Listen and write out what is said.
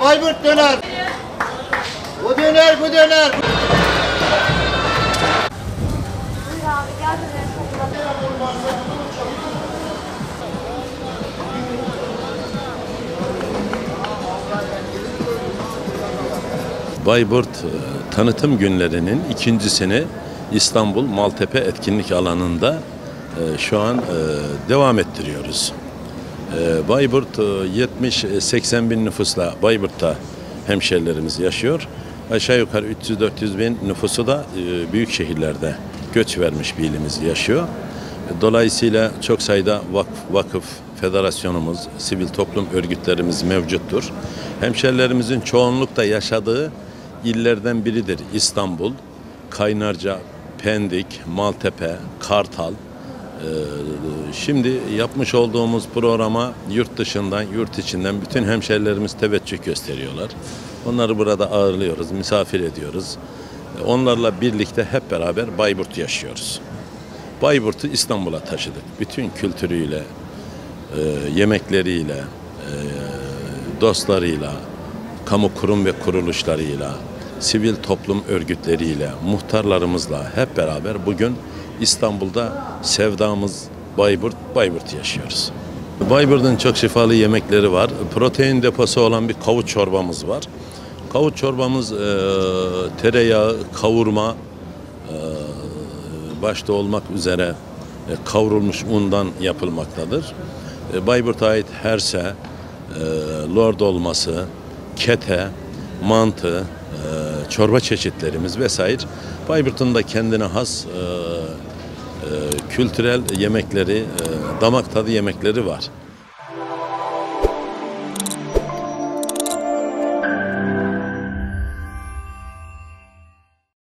Bayburt döner. Bu döner, bu döner. Bayburt tanıtım günlerinin ikincisini İstanbul Maltepe Etkinlik Alanı'nda şu an devam ettiriyoruz. Bayburt 70-80 bin nüfusla Bayburt'ta hemşehrilerimiz yaşıyor. Aşağı yukarı 300-400 bin nüfusu da büyük şehirlerde göç vermiş bir ilimiz yaşıyor. Dolayısıyla çok sayıda vakıf, federasyonumuz, sivil toplum örgütlerimiz mevcuttur. Hemşehrilerimizin çoğunlukla yaşadığı illerden biridir İstanbul, Kaynarca, Pendik, Maltepe, Kartal. Şimdi yapmış olduğumuz programa yurt dışından, yurt içinden bütün hemşehrilerimiz teveccüh gösteriyorlar. Onları burada ağırlıyoruz, misafir ediyoruz. Onlarla birlikte hep beraber Bayburt'u yaşıyoruz. Bayburt'u İstanbul'a taşıdık. Bütün kültürüyle, yemekleriyle, dostlarıyla, kamu kurum ve kuruluşlarıyla, sivil toplum örgütleriyle, muhtarlarımızla hep beraber bugün İstanbul'da sevdamız Bayburt, Bayburt'u yaşıyoruz. Bayburt'un çok şifalı yemekleri var. Protein deposu olan bir kavut çorbamız var. Kavut çorbamız tereyağı, kavurma başta olmak üzere kavrulmuş undan yapılmaktadır. Bayburt'a ait herse, lor dolması, kete, mantı, çorba çeşitlerimiz vesaire. Bayburt'un da kendine has kültürel yemekleri, damak tadı yemekleri var.